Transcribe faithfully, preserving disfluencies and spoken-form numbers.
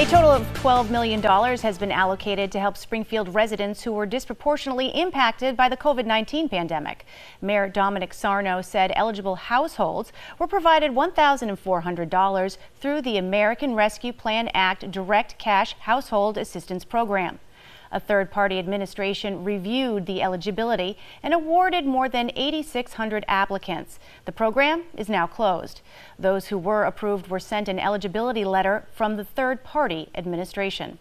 A total of twelve million dollars has been allocated to help Springfield residents who were disproportionately impacted by the COVID nineteen pandemic. Mayor Dominic Sarno said eligible households were provided one thousand four hundred dollars through the American Rescue Plan Act Direct Cash Household Assistance Program. A third-party administration reviewed the eligibility and awarded more than eight thousand six hundred applicants. The program is now closed. Those who were approved were sent an eligibility letter from the third-party administration.